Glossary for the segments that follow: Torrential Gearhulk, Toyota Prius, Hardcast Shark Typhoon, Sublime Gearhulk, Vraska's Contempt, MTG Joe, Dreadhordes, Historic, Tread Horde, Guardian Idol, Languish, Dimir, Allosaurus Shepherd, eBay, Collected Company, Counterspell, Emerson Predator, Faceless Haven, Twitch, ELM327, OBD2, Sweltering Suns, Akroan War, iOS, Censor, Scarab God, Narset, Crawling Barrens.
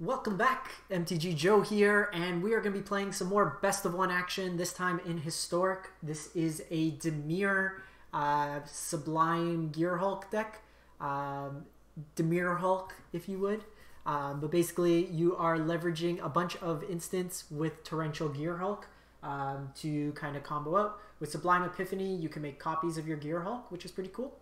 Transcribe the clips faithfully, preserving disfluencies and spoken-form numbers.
Welcome back, M T G Joe here, and we are going to be playing some more best of one action, this time in Historic. This is a Dimir uh, Sublime Gearhulk deck, um, Dimir Hulk if you would, um, but basically you are leveraging a bunch of instants with Torrential Gearhulk um, to kind of combo out. With Sublime Epiphany you can make copies of your Gearhulk, which is pretty cool.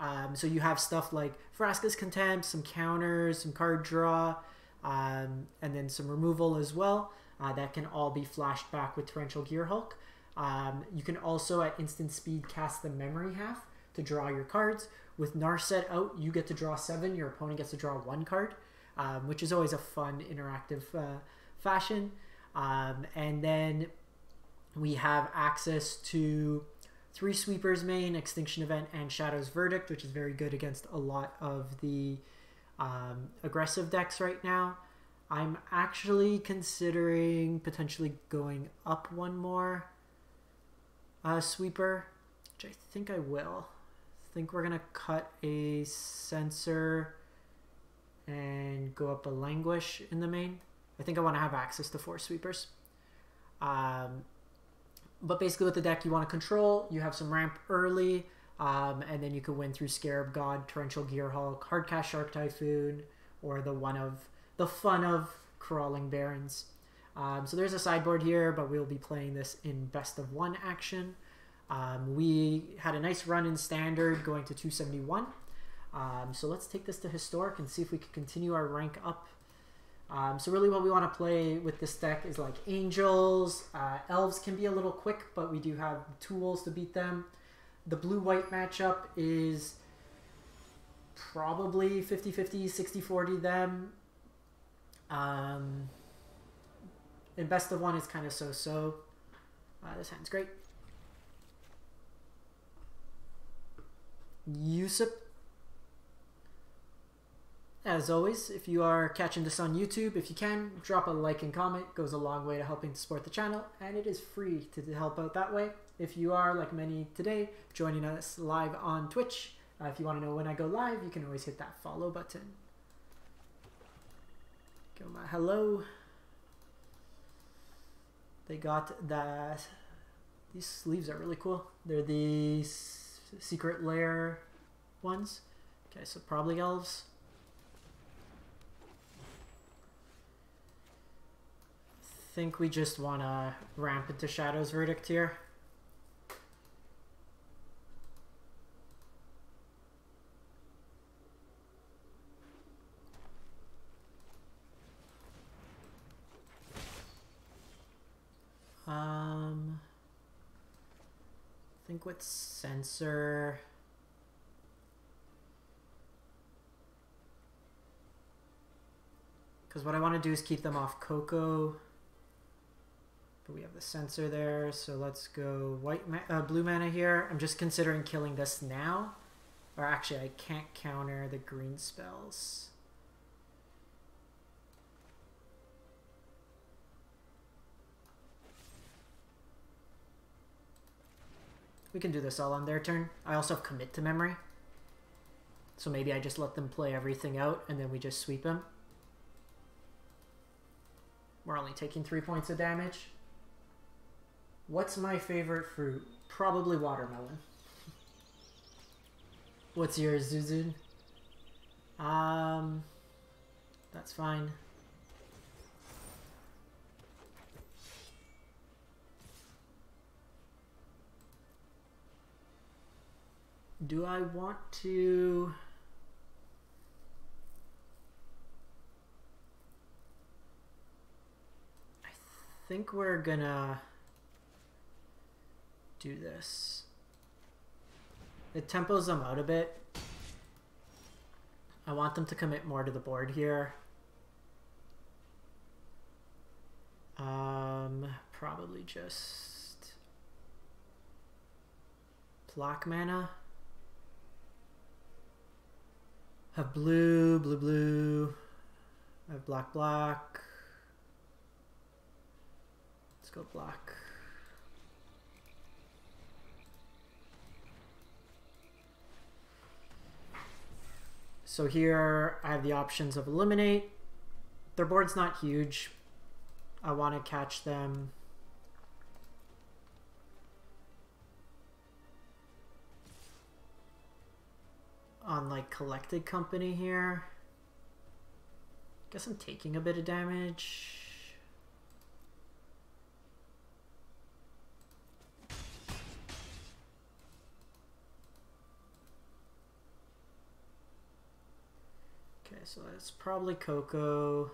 Um, so you have stuff like Vraska's Contempt, some counters, some card draw, Um, and then some removal as well. Uh, that can all be flashed back with Torrential Gearhulk. Um, you can also at instant speed cast the memory half to draw your cards. With Narset out, you get to draw seven, your opponent gets to draw one card, um, which is always a fun interactive uh, fashion. Um, and then we have access to three sweepers main, Extinction Event, and Shadow's Verdict, which is very good against a lot of the Um, aggressive decks right now. I'm actually considering potentially going up one more uh, sweeper, which I think I will. I think we're going to cut a Censor and go up a Languish in the main. I think I want to have access to four sweepers. Um, but basically with the deck you want to control, you have some ramp early, Um, and then you can win through Scarab God, Torrential Gearhulk, Hardcast Shark Typhoon, or the one of the fun of Crawling Barrens. Um, so there's a sideboard here, but we'll be playing this in best of one action. Um, we had a nice run in Standard, going to two seventy-one. Um, so let's take this to Historic and see if we can continue our rank up. Um, so really, what we want to play with this deck is like Angels. Uh, elves can be a little quick, but we do have tools to beat them. The blue-white matchup is probably fifty fifty, sixty forty them. Um, and best of one is kind of so-so. Uh, this hand's great. Yusuf. As always, if you are catching this on YouTube, if you can, drop a like and comment. It goes a long way to helping support the channel, and it is free to help out that way. If you are, like many today, joining us live on Twitch, uh, if you want to know when I go live, you can always hit that follow button. Give them a hello. They got that. These sleeves are really cool. They're the S Secret Lair ones. Okay, so probably elves. I think we just want to ramp into Shadow's Verdict here. Um, I think with Censor, because what I want to do is keep them off Coco, but we have the Censor there, so let's go white ma uh, blue mana here. I'm just considering killing this now, or actually I can't counter the green spells. We can do this all on their turn. I also have Commit to Memory. So maybe I just let them play everything out and then we just sweep them. We're only taking three points of damage. What's my favorite fruit? Probably watermelon. What's yours, Zuzun? Um, that's fine. Do I want to... I think we're gonna do this. It tempos them out a bit. I want them to commit more to the board here. Um, probably just block mana. I have blue, blue, blue. I have black, black. Let's go black. So here I have the options of eliminate, Their board's not huge. I want to catch them. On like Collected Company here. Guess I'm taking a bit of damage. Okay, so that's probably Coco.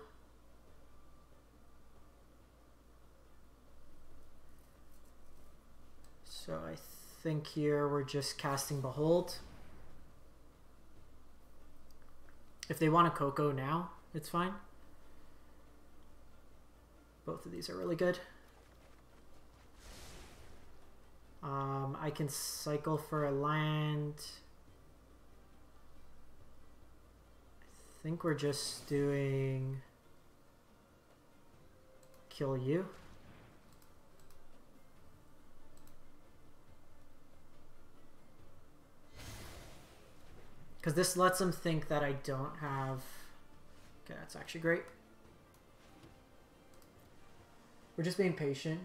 So I think here we're just casting Behold. If they want a Coco now, it's fine. Both of these are really good. Um, I can cycle for a land. I think we're just doing kill you. Because this lets them think that I don't have... Okay, that's actually great. We're just being patient.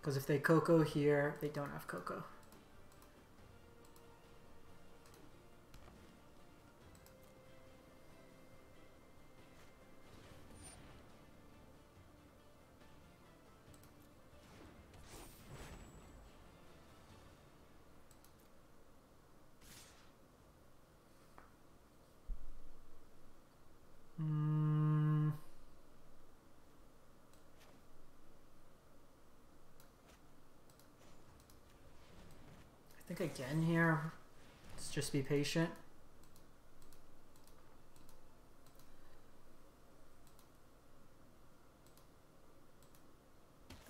Because if they Coco here, they don't have Coco. Again here, let's just be patient.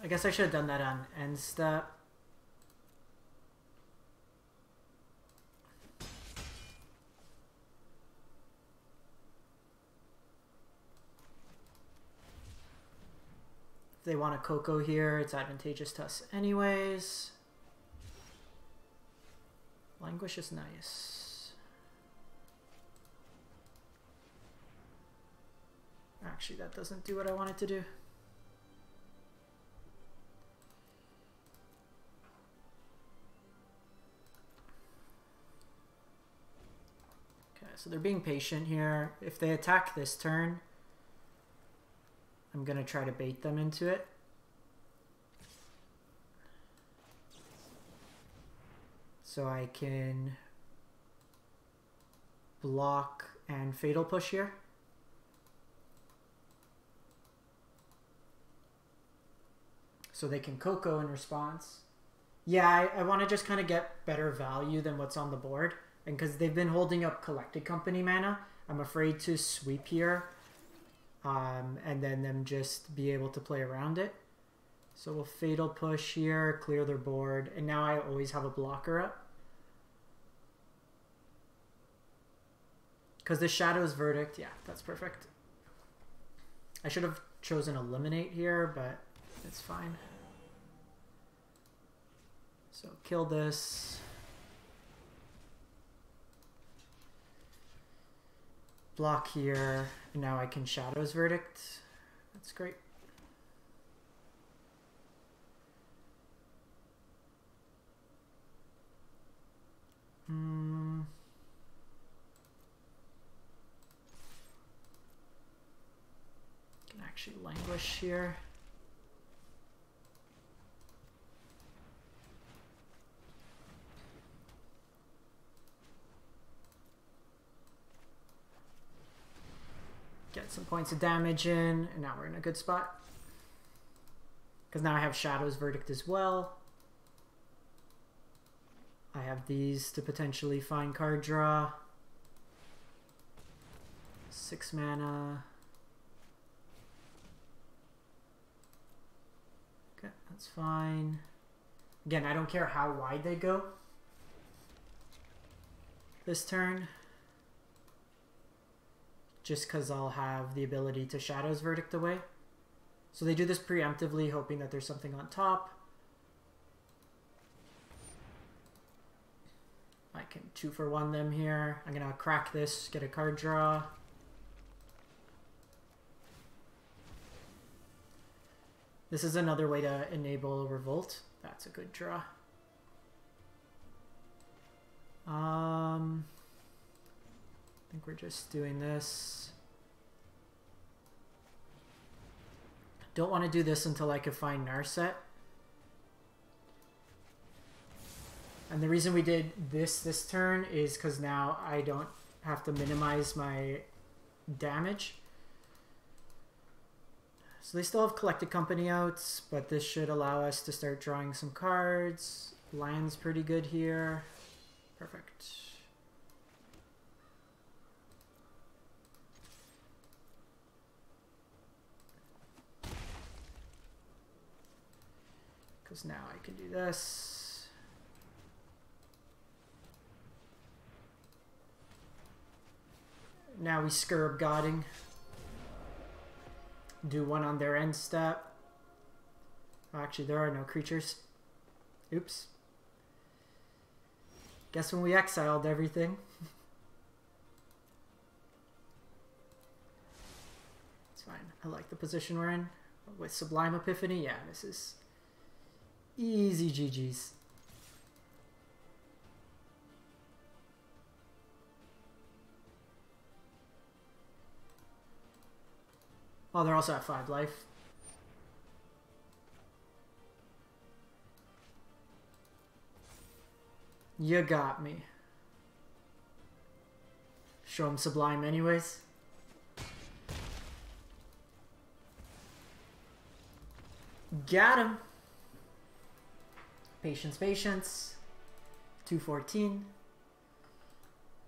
I guess I should have done that on end step. If they want a Coco here, it's advantageous to us anyways. Languish is nice. Actually, that doesn't do what I wanted to do. Okay, so they're being patient here. If they attack this turn, I'm gonna try to bait them into it. So I can block and fatal push here. So they can Coco in response. Yeah, I, I want to just kind of get better value than what's on the board. And because they've been holding up Collected Company mana, I'm afraid to sweep here. Um, and then them just be able to play around it. So we'll fatal push here, clear their board. And now I always have a blocker up. Because the Shadow's Verdict, yeah, that's perfect. I should have chosen Eliminate here, but it's fine. So kill this. Block here, and now I can Shadow's Verdict. That's great. Hmm... Can actually languish here. Get some points of damage in, and now we're in a good spot. Because now I have Shadow's Verdict as well. I have these to potentially find card draw. Six mana. Okay, that's fine. Again, I don't care how wide they go this turn. Just because I'll have the ability to Shadow's Verdict away. So they do this preemptively, hoping that there's something on top. I can two for one them here. I'm gonna crack this, get a card draw. This is another way to enable Revolt. That's a good draw. Um, I think we're just doing this. Don't want to do this until I can find Narset. And the reason we did this this turn is because now I don't have to minimize my damage. So they still have Collected Company out, but this should allow us to start drawing some cards. Land's pretty good here. Perfect. Because now I can do this. Now we Scarab Godding. Do one on their end step. Actually, there are no creatures. Oops. Guess when we exiled everything. It's fine. I like the position we're in. With Sublime Epiphany, yeah, this is easy G G's. Oh, they're also at five life. You got me. Show them Sublime anyways. Got him. Patience, patience. two fourteen.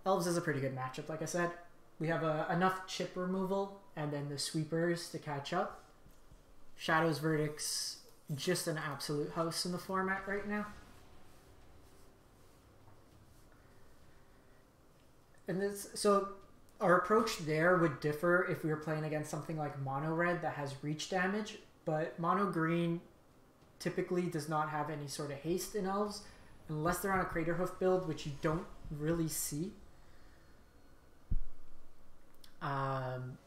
Elves is a pretty good matchup, like I said. We have uh, enough chip removal and then the sweepers to catch up. Shadow's Verdict's just an absolute house in the format right now. And this, so our approach there would differ if we were playing against something like mono red that has reach damage, but mono green typically does not have any sort of haste in elves unless they're on a Crater Hoof build, which you don't really see. Um,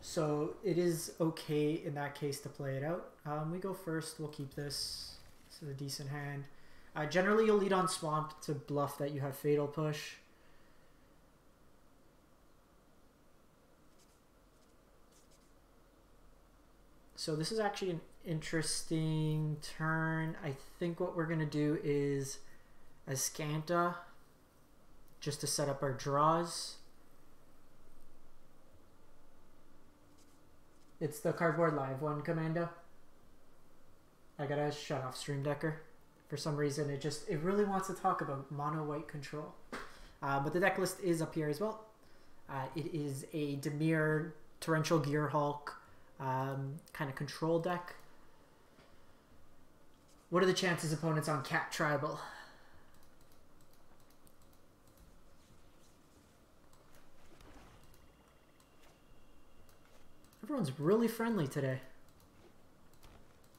so it is okay in that case to play it out. Um, we go first, we'll keep this. This is a decent hand. Uh, generally you'll lead on Swamp to bluff that you have Fatal Push. So this is actually an interesting turn. I think what we're gonna do is Escanta just to set up our draws. It's the Cardboard Live one, Commando. I gotta shut off Stream Decker. For some reason, it just, it really wants to talk about mono-white control. Uh, but the deck list is up here as well. Uh, it is a Dimir, Torrential Gearhulk um, kind of control deck. What are the chances opponents on Cat Tribal? Everyone's really friendly today.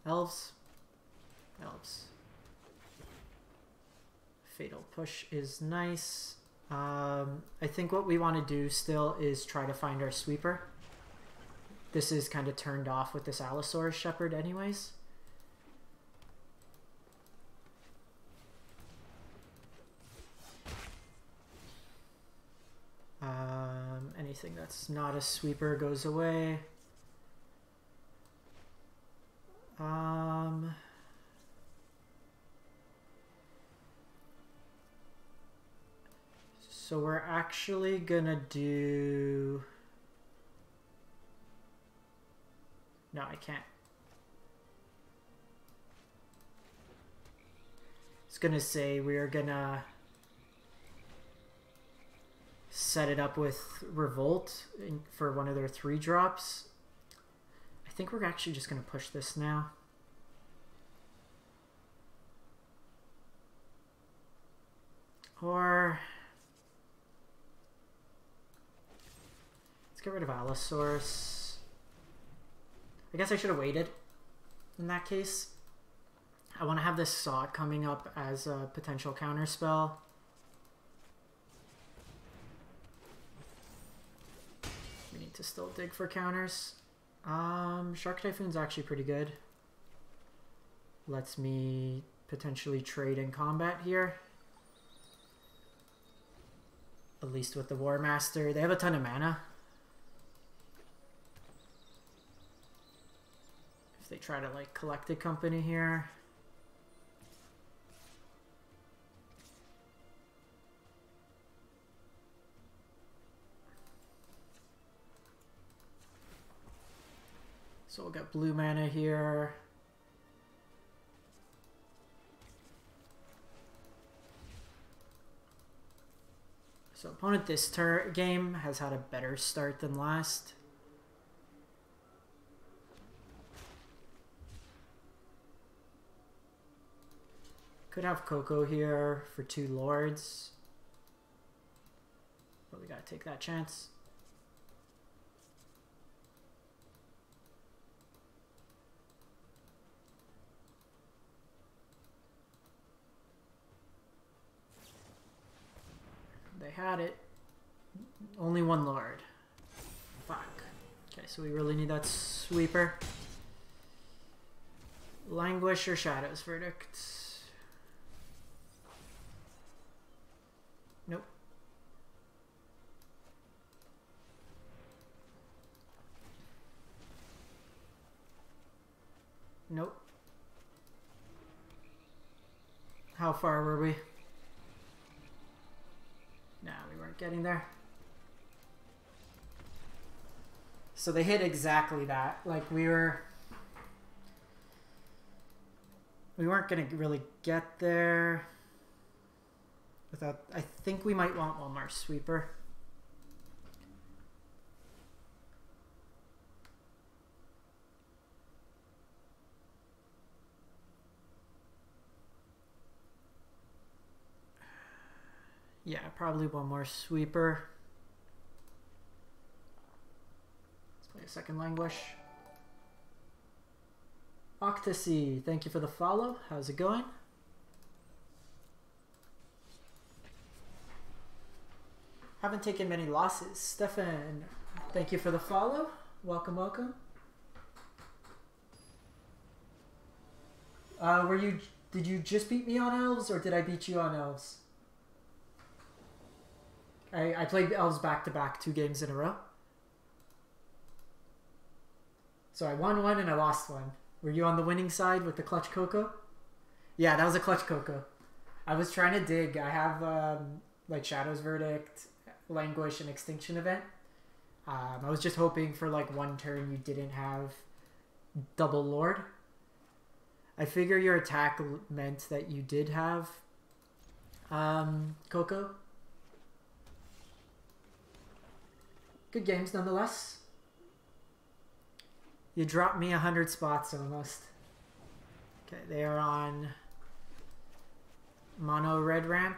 Elves. Elves. Fatal Push is nice. Um, I think what we want to do still is try to find our sweeper. This is kind of turned off with this Allosaurus Shepherd anyways. Um, anything that's not a sweeper goes away. Um, so we're actually gonna do... No, I can't. It's gonna say we're gonna set it up with Revolt in, for one of their three drops. I think we're actually just going to push this now. Or... let's get rid of Allosaurus. I guess I should have waited in that case. I want to have this Saw coming up as a potential counterspell. Still dig for counters. Um, Shark Typhoon's actually pretty good. Lets me potentially trade in combat here. At least with the War Master. They have a ton of mana. If they try to like Collected Company here. So we'll get blue mana here. So opponent this turn game has had a better start than last. Could have Coco here for two Lords. But we gotta take that chance. They had it. Only one Lord. Fuck. Okay, so we really need that sweeper. Languish or Shadow's Verdict? Nope. Nope. How far were we? Nah, we weren't getting there. So they hit exactly that. Like, we were... We weren't going to really get there without... I think we might want one more sweeper. Yeah, probably one more sweeper. Let's play a second Languish. Octasy, thank you for the follow. How's it going? Haven't taken many losses. Stefan, thank you for the follow. Welcome, welcome. Uh, were you? Did you just beat me on Elves, or did I beat you on Elves? I, I played Elves back-to-back two games in a row. So I won one and I lost one. Were you on the winning side with the Clutch Coco? Yeah, that was a Clutch Coco. I was trying to dig. I have um, like Shadow's Verdict, Languish, and Extinction Event. Um, I was just hoping for like one turn you didn't have double Lord. I figure your attack meant that you did have um, Coco. Good games, nonetheless. You dropped me a hundred spots almost. Okay, they are on mono red ramp.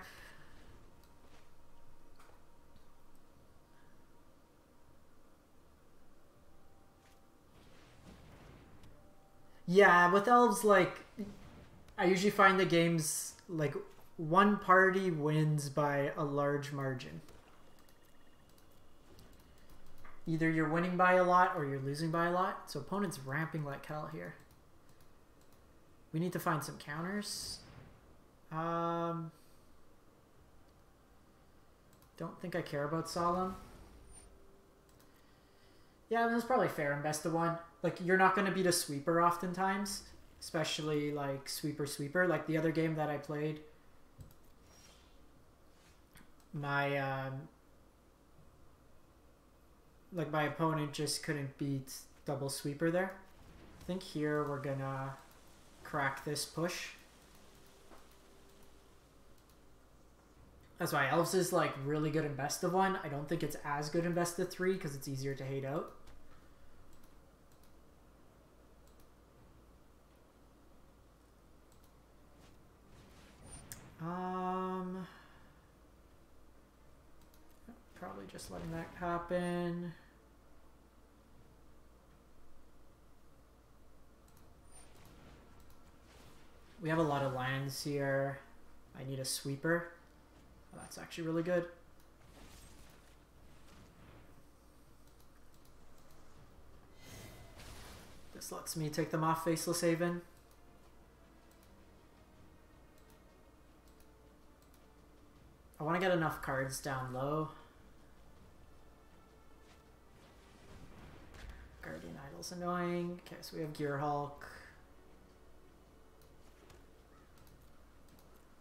Yeah, with Elves, like, I usually find the games, like, one party wins by a large margin. Either you're winning by a lot or you're losing by a lot. So opponent's ramping like hell here. We need to find some counters. Um, don't think I care about Solemn. Yeah, that's probably fair and best of one. Like, you're not going to beat a sweeper oftentimes. Especially, like, sweeper sweeper. Like, the other game that I played, my... Um, Like, my opponent just couldn't beat double sweeper there. I think here we're gonna crack this push. That's why Elves is, like, really good in best of one. I don't think it's as good in best of three because it's easier to hate out. Um, probably just letting that happen. We have a lot of lands here. I need a sweeper. Oh, that's actually really good. This lets me take them off Faceless Haven. I want to get enough cards down low. Guardian Idol's annoying. Okay, so we have Gearhulk.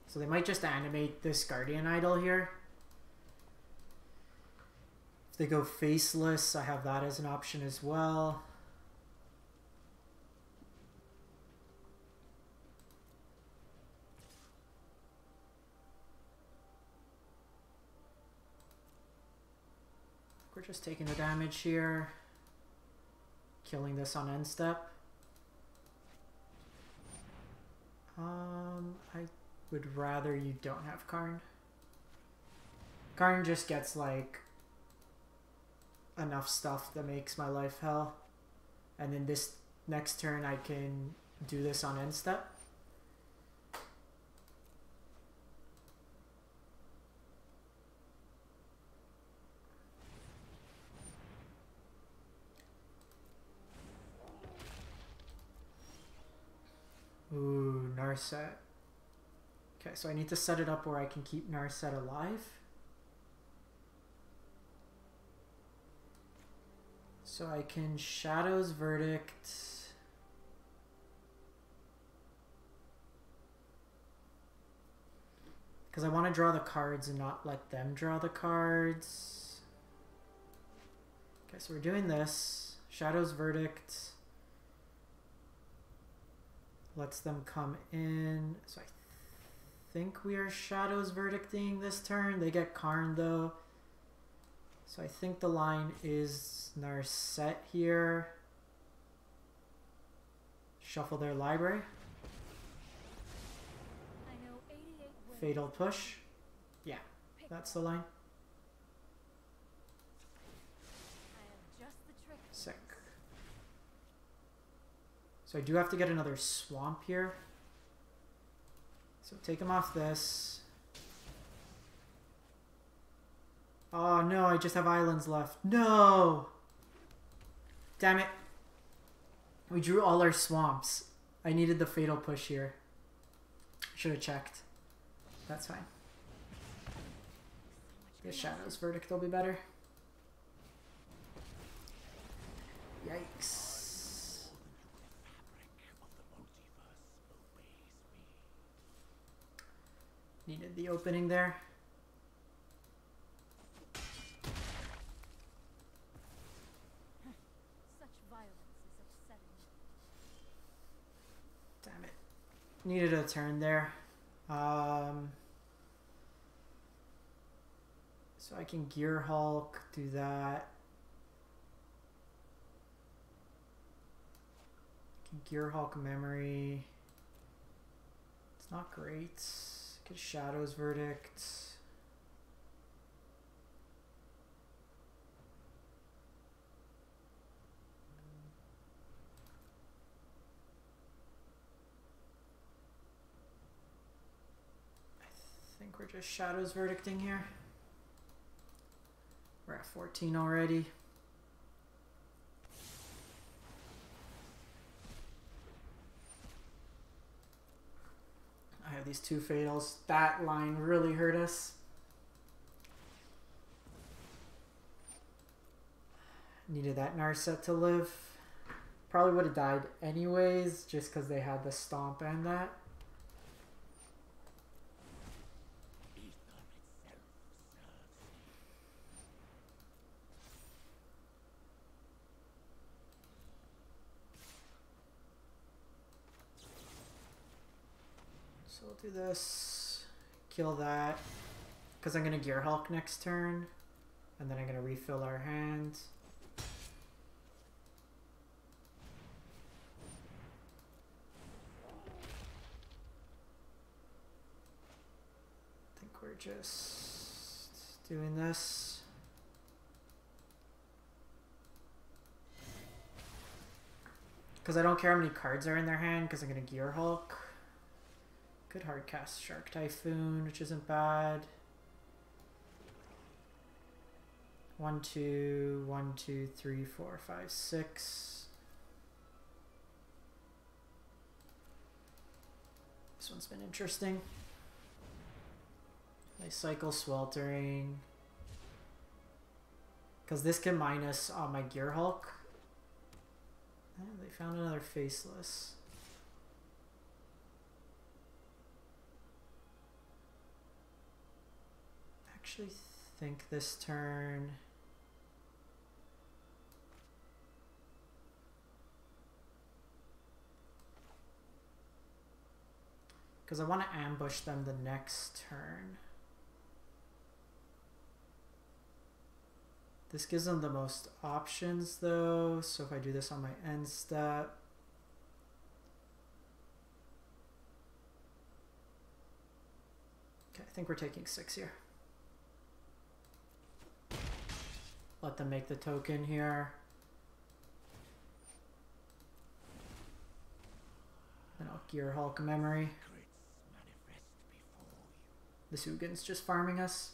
So they might just animate this Guardian Idol here. If they go Faceless, I have that as an option as well. We're just taking the damage here. Killing this on end step. Um, I would rather you don't have Karn. Karn just gets like enough stuff that makes my life hell. And then this next turn I can do this on end step. Ooh, Narset. Okay, so I need to set it up where I can keep Narset alive. So I can Shadow's Verdict. Because I want to draw the cards and not let them draw the cards. Okay, so we're doing this. Shadow's Verdict lets them come in. So I think we are Shadow's Verdicting this turn. They get Karn though. So I think the line is Narset here. Shuffle their library. I know eighty-eight Fatal Push. Yeah, that's the line. Sick. So I do have to get another swamp here. So take him off this. Oh no, I just have islands left. No! Damn it. We drew all our swamps. I needed the Fatal Push here. Should have checked. That's fine. The Shadow's Verdict will be better. Yikes. Needed the opening there. Such violence is upsetting. Damn it. Needed a turn there. Um, so I can Gearhulk, do that. I can Gearhulk memory. It's not great. Get Shadow's Verdict. I think we're just Shadow's Verdicting here. We're at fourteen already. I have these two fatals. That line really hurt us. Needed that Narset to live. Probably would have died anyways, just because they had the stomp and that. Do this, kill that, because I'm going to Gearhulk next turn, and then I'm going to refill our hand. I think we're just doing this. Because I don't care how many cards are in their hand, because I'm going to Gearhulk. Good Hardcast Shark Typhoon, which isn't bad. One, two, one, two, three, four, five, six. one's been interesting. I cycle Sweltering. Because this can minus on my Gearhulk. Oh, they found another Faceless. I actually think this turn... because I want to ambush them the next turn. This gives them the most options though, so if I do this on my end step. Okay, I think we're taking six here. Let them make the token here. Then I'll Gearhulk memory. The Sugan's just farming us.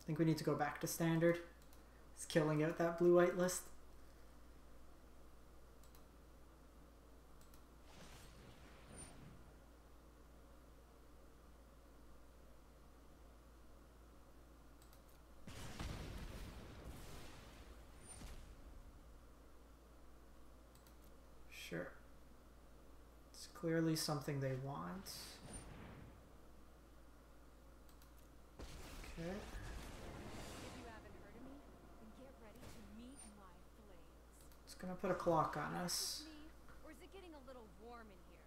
I think we need to go back to standard. It's killing out that blue-white list. Sure. It's clearly something they want. Okay. Gonna put a clock on us. Or is it getting a little warm in here?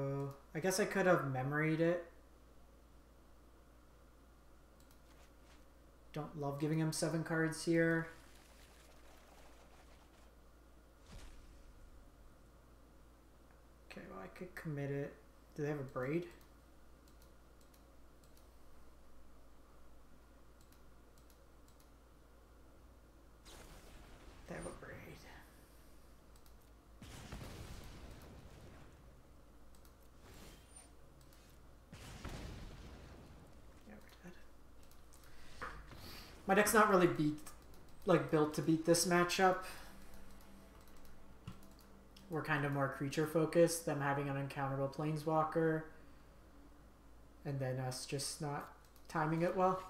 So I guess I could have memoried it. Don't love giving him seven cards here. Could commit it. Do they have a braid? They have a braid. Yeah, we're dead. My deck's not really beat, like built to beat this matchup. We're kind of more creature focused, them having an uncounterable planeswalker, and then us just not timing it well.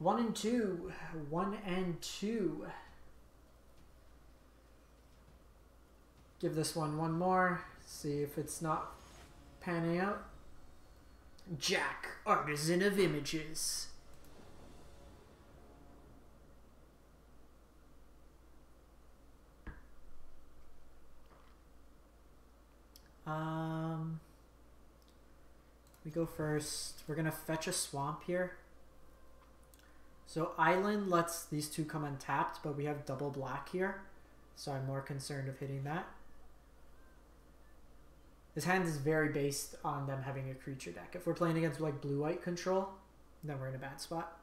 One and two. One and two. Give this one one more. See if it's not panning out. Jack, Artisan of Images. Um, we go first. We're going to fetch a swamp here. So Island lets these two come untapped, but we have double black here. So I'm more concerned of hitting that. This hand is very based on them having a creature deck. If we're playing against like blue-white control, then we're in a bad spot.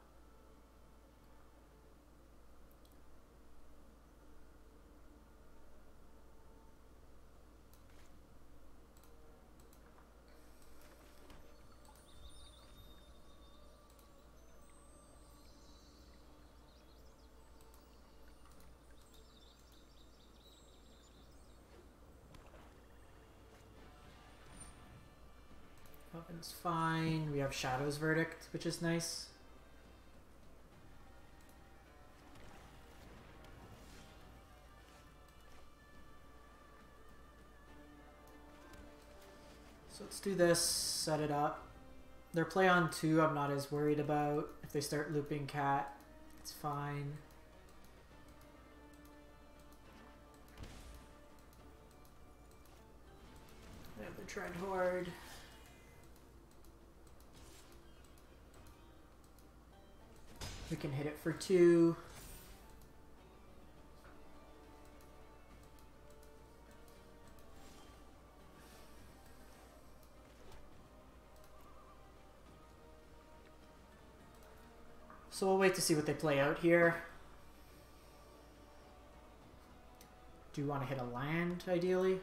It's fine. We have Shadow's Verdict, which is nice. So let's do this, set it up. Their play on two I'm not as worried about. If they start looping cat, it's fine. We have the Tread Horde. We can hit it for two. So we'll wait to see what they play out here. Do you want to hit a land, ideally?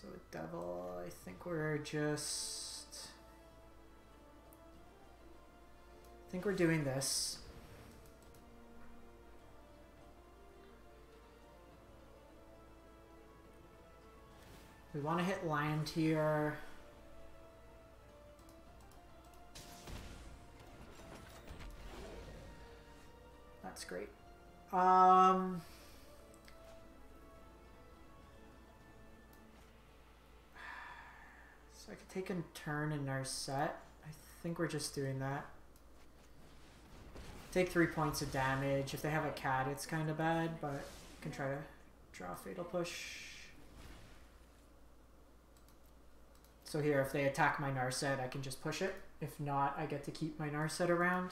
So the devil, I think we're just... I think we're doing this. We want to hit land here. That's great. Um... I could take a turn in Narset. I think we're just doing that. Take three points of damage. If they have a cat, it's kind of bad, but you can try to draw a Fatal Push. So here, if they attack my Narset, I can just push it. If not, I get to keep my Narset around.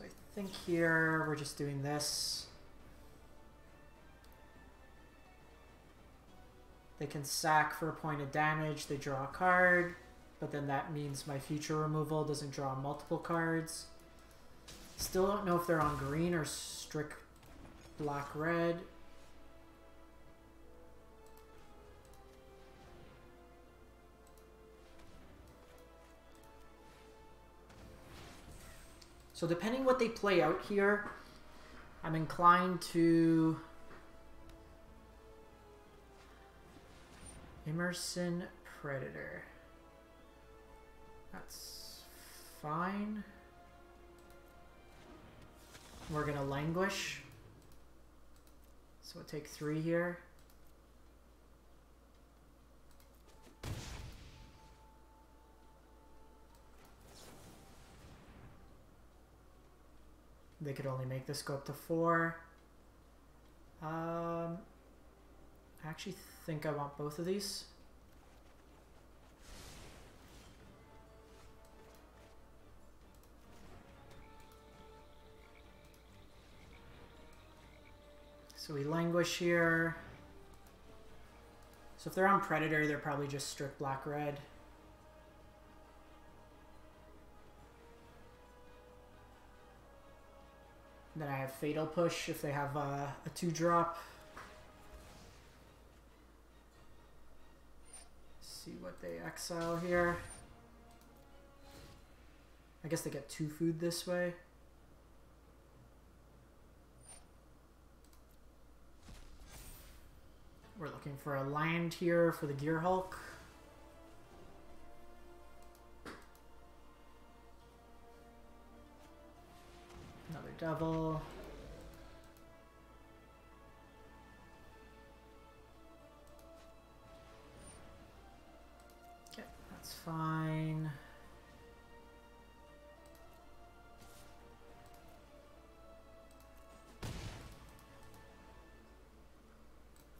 I think here we're just doing this. They can sack for a point of damage, they draw a card, but then that means my future removal doesn't draw multiple cards. Still don't know if they're on green or strict black red. So depending what they play out here, I'm inclined to Emerson Predator. That's fine. We're gonna Languish. So we'll take three here. They could only make this go up to four. Um, I actually think I want both of these. So we Languish here. So if they're on Predator, they're probably just strict black-red. Then I have Fatal Push if they have a, a two-drop. See what they exile here. I guess they get two food this way. We're looking for a land here for the Gearhulk. Devil. Okay, that's fine.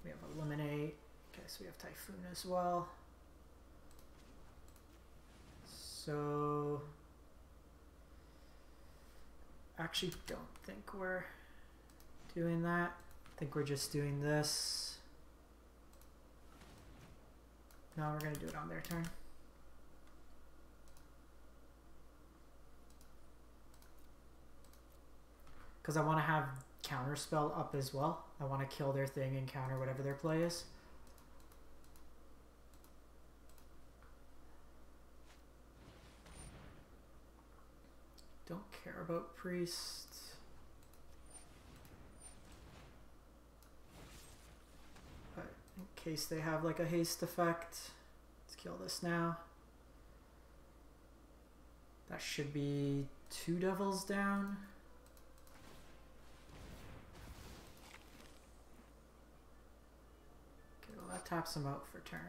We have Eliminate. Okay, so we have Typhoon as well. So... actually don't think we're doing that. I think we're just doing this. No, we're gonna do it on their turn. Because I wanna have Counterspell up as well. I wanna kill their thing and counter whatever their play is. Don't care about Priest. But in case they have like a haste effect, let's kill this now. That should be two devils down. Okay, well that taps them out for turn.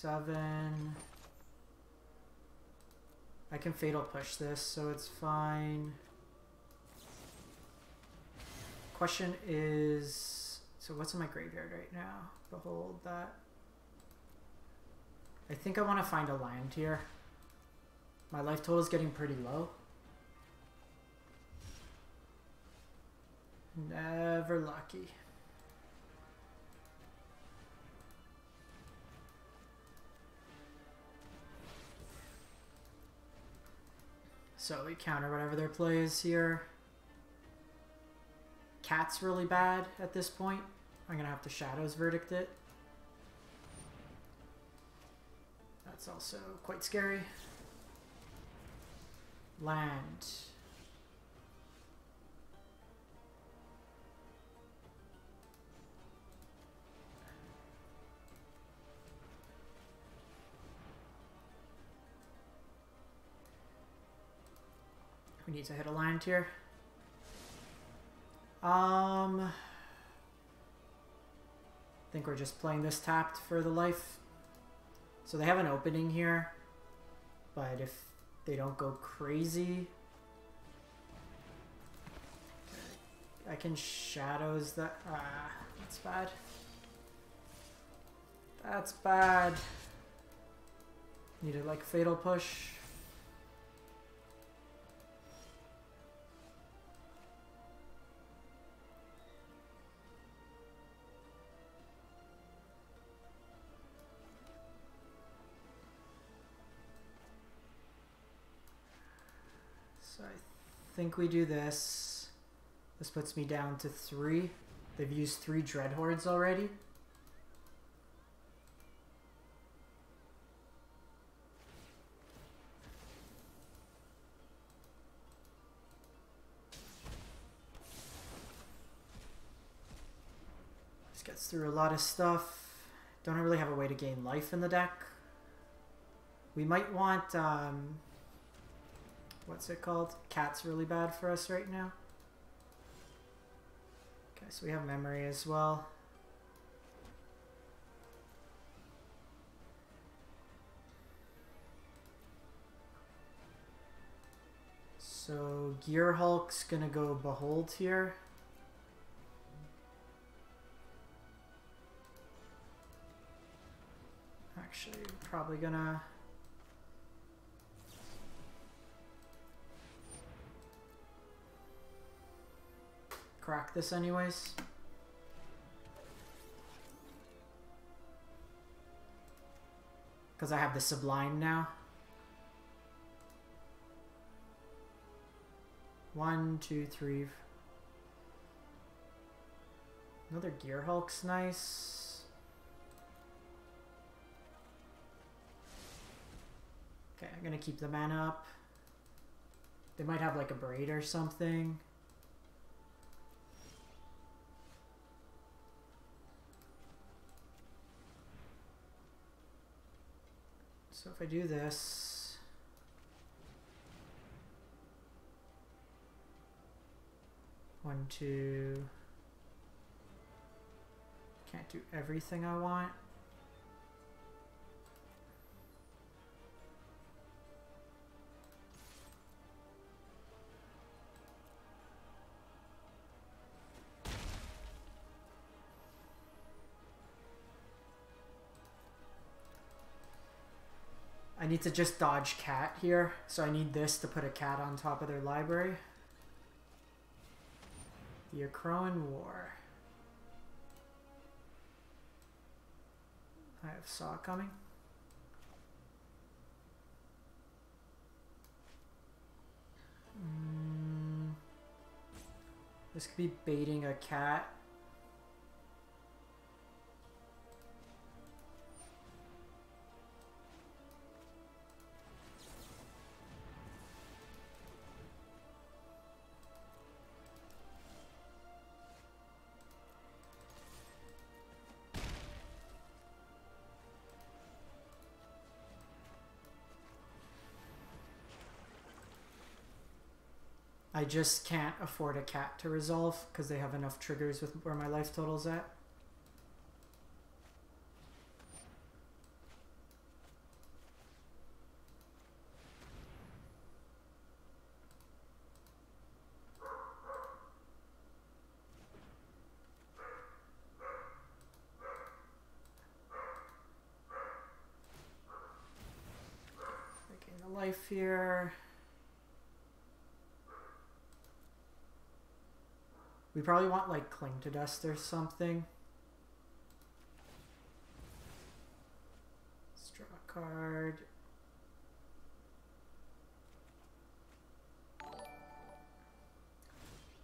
Seven. I can Fatal Push this, so it's fine. question is, so what's in my graveyard right now? Behold that. I think I want to find a land here. My life total is getting pretty low. Never lucky. So we counter whatever their play is here. Cat's really bad at this point. I'm gonna have to Shadow's Verdict it. That's also quite scary. Land. We need to hit a land here. Um, I think we're just playing this tapped for the life. So they have an opening here, but if they don't go crazy, I can shadows that. Ah, that's bad. That's bad. Needed like fatal push. I think we do this. This puts me down to three. They've used three Dreadhordes already. This gets through a lot of stuff. Don't really have a way to gain life in the deck. We might want um, what's it called? Cat's really bad for us right now. Okay, so we have memory as well. So Gearhulk's gonna go Behold here. Actually, probably gonna crack this anyways. Because I have the Sublime now. One, two, three. Another Gearhulk's nice. Okay, I'm gonna keep the mana up. They might have like a Braid or something. So if I do this, one, two, can't do everything I want. I need to just dodge cat here, so I need this to put a cat on top of their library. The Akroan War. I have Saw coming. Mm. This could be baiting a cat. I just can't afford a cat to resolve because they have enough triggers with where my life total's at. life here. We probably want like Cling to Dust or something. Let's draw a card.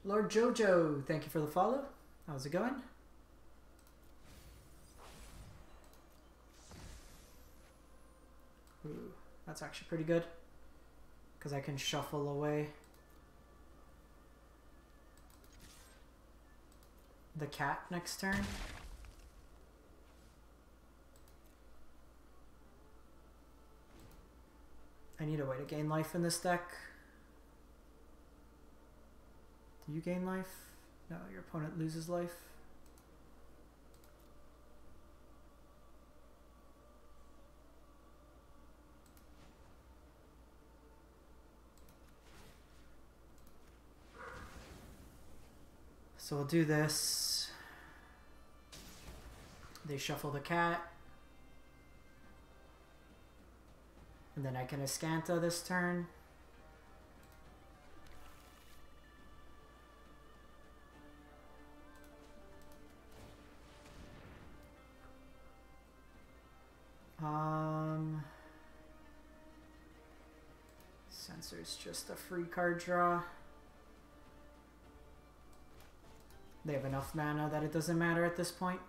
Lord Jojo, thank you for the follow. How's it going? Ooh, that's actually pretty good because I can shuffle away the cat next turn. I need a way to gain life in this deck. Do you gain life? No, your opponent loses life. So we'll do this. They shuffle the cat. And then I can Escanta this turn. Um, Censor's just a free card draw. They have enough mana that it doesn't matter at this point.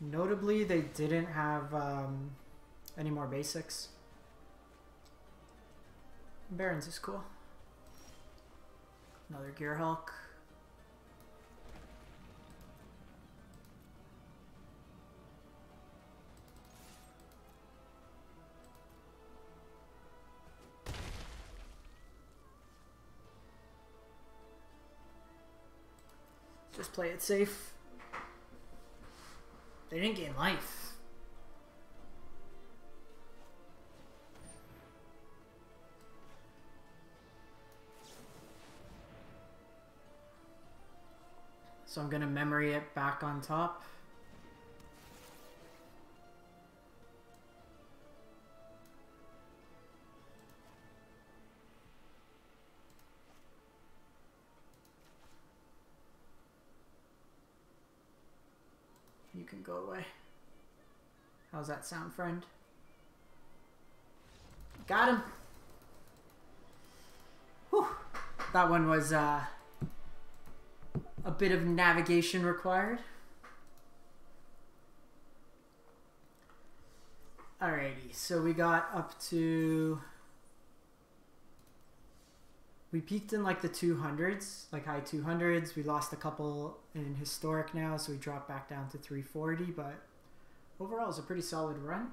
Notably, they didn't have um, any more basics. Barrens is cool. Another Gearhulk. Just play it safe. They didn't gain life. So I'm gonna memory it back on top. Can go away. How's that sound, friend? Got him. Whew. That one was uh, a bit of navigation required. Alrighty, so we got up to, we peaked in like the two hundreds, like high two hundreds. We lost a couple in Historic now, so we dropped back down to three forty, but overall it was a pretty solid run.